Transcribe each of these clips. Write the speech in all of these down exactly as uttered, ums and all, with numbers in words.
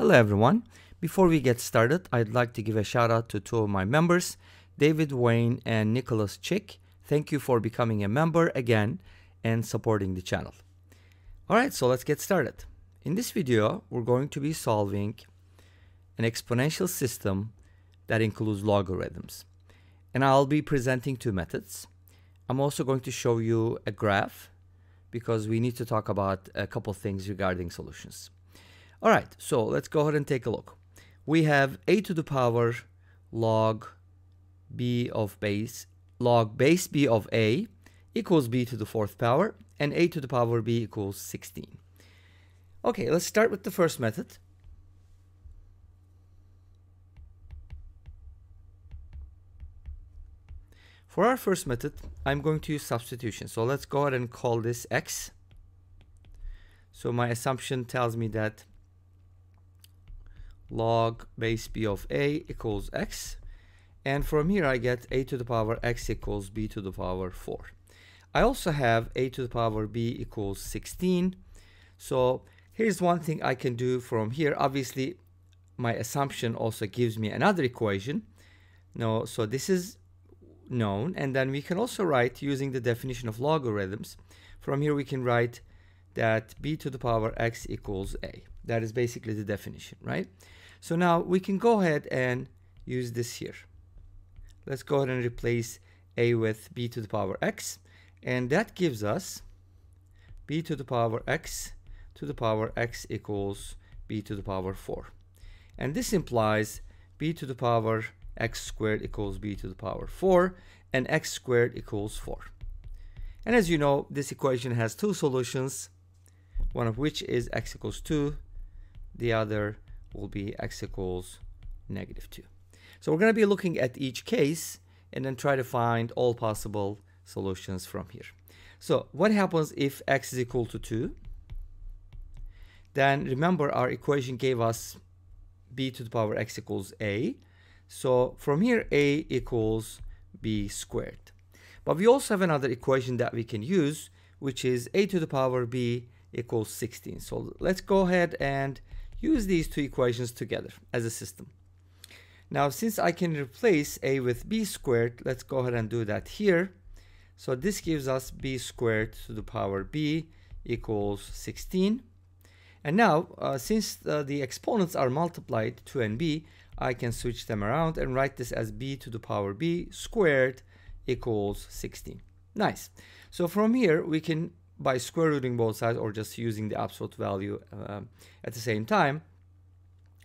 Hello everyone. Before we get started, I'd like to give a shout out to two of my members, David Wayne and Nicholas Chick. Thank you for becoming a member again and supporting the channel. Alright, so let's get started. In this video, we're going to be solving an exponential system that includes logarithms. And I'll be presenting two methods. I'm also going to show you a graph because we need to talk about a couple things regarding solutions. All right, so let's go ahead and take a look. We have a to the power log b of base, log base b of a equals b to the fourth power, and a to the power b equals sixteen. Okay, let's start with the first method. For our first method, I'm going to use substitution. So let's go ahead and call this x. So my assumption tells me that log base b of a equals x. And from here I get a to the power x equals b to the power four. I also have a to the power b equals sixteen. So here's one thing I can do from here. Obviously, my assumption also gives me another equation. No, so this is known, and then we can also write using the definition of logarithms. From here we can write that b to the power x equals a. That is basically the definition, right? So now we can go ahead and use this here. Let's go ahead and replace a with b to the power x, and that gives us b to the power x to the power x equals b to the power four, and this implies b to the power x squared equals b to the power four, and x squared equals four. And as you know, this equation has two solutions, one of which is x equals two, the other will be x equals negative two. So we're going to be looking at each case and then try to find all possible solutions from here. So what happens if x is equal to two? Then remember, our equation gave us b to the power x equals a. So from here, a equals b squared. But we also have another equation that we can use, which is a to the power b equals sixteen. So let's go ahead and use these two equations together as a system. Now, since I can replace a with b squared, let's go ahead and do that here. So this gives us b squared to the power b equals sixteen. And now, uh, since uh, the exponents are multiplied, two and b, I can switch them around and write this as b to the power b squared equals sixteen. Nice. So from here, we can, by square rooting both sides or just using the absolute value uh, at the same time,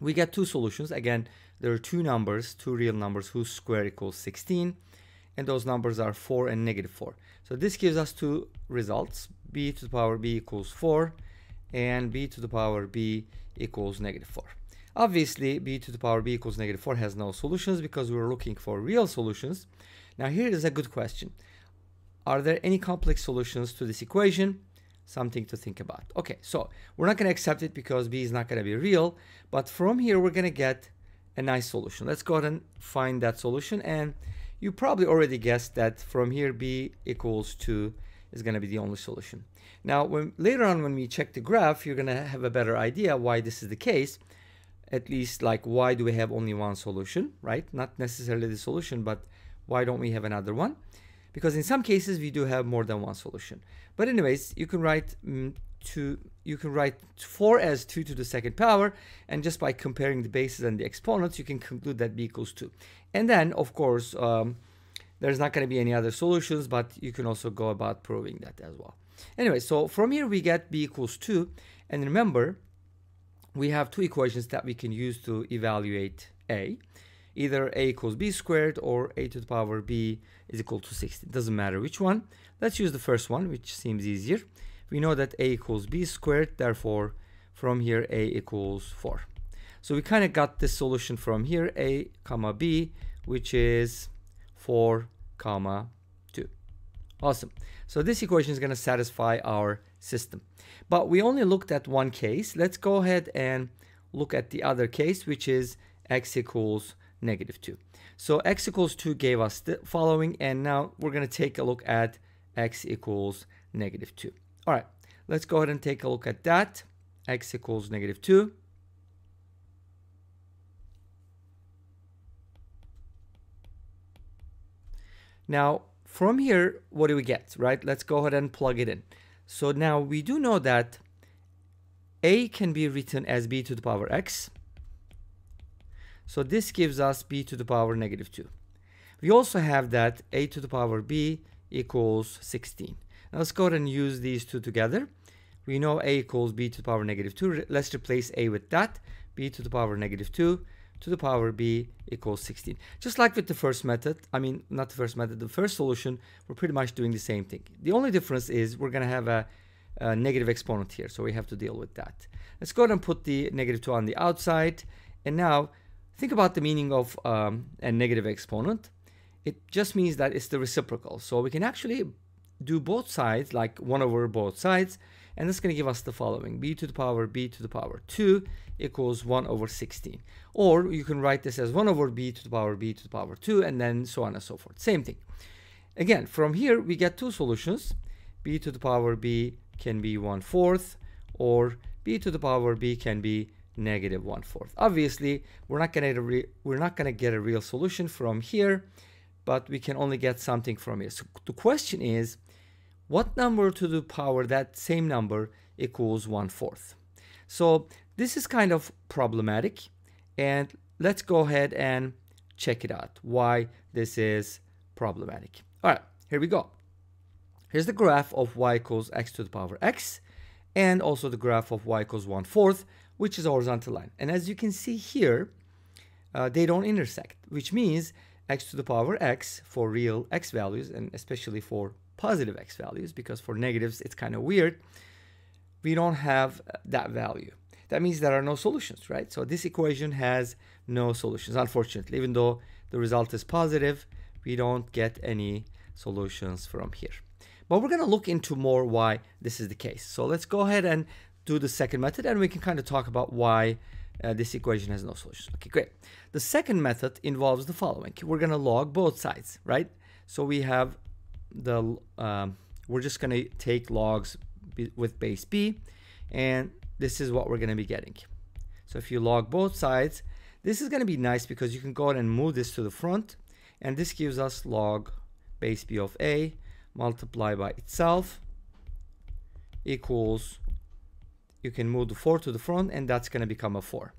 we get two solutions. Again, there are two numbers, two real numbers whose square equals sixteen, and those numbers are four and negative four. So this gives us two results, b to the power b equals four, and b to the power b equals negative four. Obviously, b to the power b equals negative four has no solutions because we're looking for real solutions. Now, here is a good question. Are there any complex solutions to this equation? Something to think about. Okay, so we're not going to accept it because b is not going to be real. But from here, we're going to get a nice solution. Let's go ahead and find that solution. And you probably already guessed that from here, b equals two is going to be the only solution. Now, when, later on when we check the graph, you're going to have a better idea why this is the case. At least, like, why do we have only one solution, right? Not necessarily the solution, but why don't we have another one? Because in some cases we do have more than one solution. But anyways, you can write mm, two, you can write four as two to the second power, and just by comparing the bases and the exponents, you can conclude that b equals two. And then, of course, um, there's not going to be any other solutions, but you can also go about proving that as well. Anyway, so from here we get b equals two, and remember, we have two equations that we can use to evaluate a. Either a equals b squared or a to the power b is equal to sixteen. Doesn't matter which one. Let's use the first one, which seems easier. We know that a equals b squared. Therefore, from here, a equals four. So we kind of got this solution from here, a comma b, which is four comma two. Awesome. So this equation is going to satisfy our system. But we only looked at one case. Let's go ahead and look at the other case, which is x equals negative two. So x equals two gave us the following, and now we're going to take a look at x equals negative two. All right, let's go ahead and take a look at that. X equals negative two. Now, from here, what do we get, right? Let's go ahead and plug it in. So now we do know that A can be written as b to the power x. So this gives us b to the power negative two. We also have that a to the power b equals sixteen. Now let's go ahead and use these two together. We know a equals b to the power negative two. Let's replace a with that. b to the power negative two to the power b equals sixteen. Just like with the first method, I mean, not the first method, the first solution, we're pretty much doing the same thing. The only difference is we're going to have a, a negative exponent here, so we have to deal with that. Let's go ahead and put the negative two on the outside. And now, think about the meaning of um, a negative exponent. It just means that it's the reciprocal. So we can actually do both sides, like one over both sides, and that's going to give us the following: b to the power b to the power two equals one over sixteen. Or you can write this as one over b to the power b to the power two, and then so on and so forth. Same thing. Again, from here we get two solutions. b to the power b can be one fourth, or b to the power b can be negative one fourth. Obviously, we're not going to we're not going to get a real solution from here, but we can only get something from here. So the question is, what number to the power that same number equals one fourth? So this is kind of problematic, and let's go ahead and check it out, why this is problematic. All right, here we go. Here's the graph of y equals x to the power x, and also the graph of y equals one fourth, which is a horizontal line. And as you can see here, uh, they don't intersect, which means x to the power x for real x values, and especially for positive x values, because for negatives it's kind of weird, we don't have that value. That means there are no solutions, right? So this equation has no solutions, unfortunately. Even though the result is positive, we don't get any solutions from here. But we're going to look into more why this is the case. So let's go ahead and do the second method, and we can kind of talk about why uh, this equation has no solutions. Okay, great. The second method involves the following. We're going to log both sides, right? So we have the um, we're just going to take logs b with base b, and this is what we're going to be getting. So if you log both sides, this is going to be nice because you can go ahead and move this to the front, and this gives us log base b of a multiplied by itself equals, you can move the four to the front, and that's going to become a four.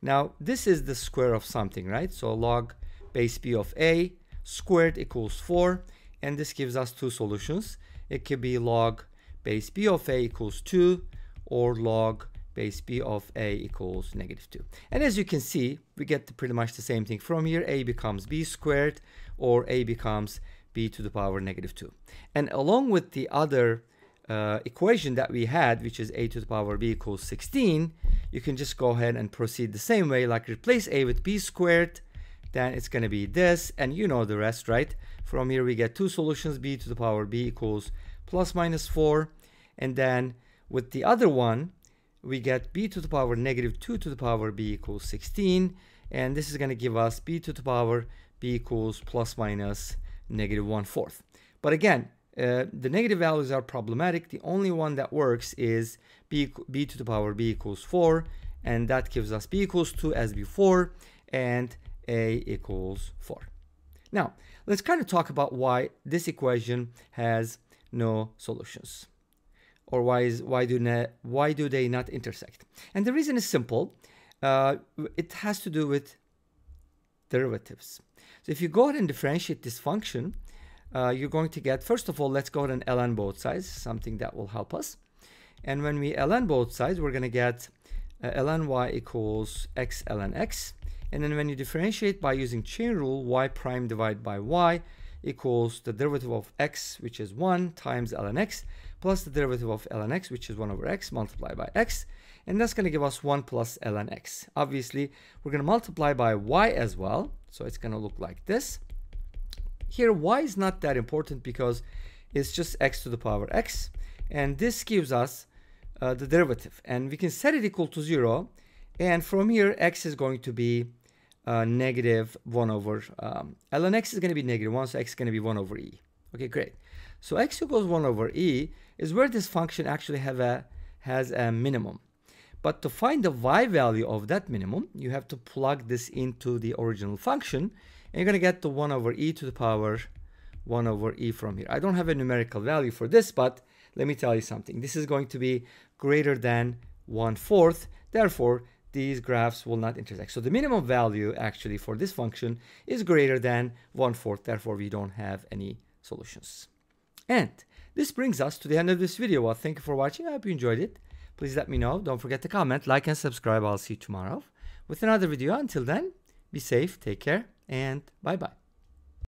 Now this is the square of something, right? So log base b of a squared equals four, and this gives us two solutions. It could be log base b of a equals two, or log base b of a equals negative two. And as you can see, we get pretty much the same thing from here. A becomes b squared, or a becomes b to the power negative two. And along with the other uh, equation that we had, which is a to the power b equals sixteen, you can just go ahead and proceed the same way, like replace a with b squared, then it's going to be this, and you know the rest, right? From here we get two solutions, b to the power b equals plus minus four, and then with the other one we get b to the power negative two to the power b equals sixteen, and this is going to give us b to the power b equals plus minus negative one fourth. But again, uh, the negative values are problematic. The only one that works is b, b to the power b equals four, and that gives us b equals two as before, and a equals four. Now, let's kind of talk about why this equation has no solutions, or why is why do not why do they not intersect? And the reason is simple. Uh, it has to do with derivatives. So if you go ahead and differentiate this function, uh, you're going to get, first of all, let's go ahead and ln both sides, something that will help us. And when we ln both sides, we're going to get uh, ln y equals x ln x. And then when you differentiate by using chain rule, y prime divided by y equals the derivative of x, which is one, times ln x, plus the derivative of ln x, which is one over x, multiplied by x. And that's going to give us one plus ln x. Obviously, we're going to multiply by y as well. So it's going to look like this. Here, y is not that important because it's just x to the power x. And this gives us uh, the derivative. And we can set it equal to zero. And from here, x is going to be Uh, negative one over um, ln x is going to be negative one, so x is going to be one over e. Okay, great. So x equals one over e is where this function actually have a has a minimum. But to find the y value of that minimum, you have to plug this into the original function, and you're going to get the one over e to the power one over e from here. I don't have a numerical value for this, but let me tell you something. This is going to be greater than one fourth. Therefore, these graphs will not intersect. So the minimum value actually for this function is greater than one fourth. Therefore, we don't have any solutions. And this brings us to the end of this video. Well, thank you for watching. I hope you enjoyed it. Please let me know. Don't forget to comment, like, and subscribe. I'll see you tomorrow with another video. Until then, be safe, take care, and bye-bye.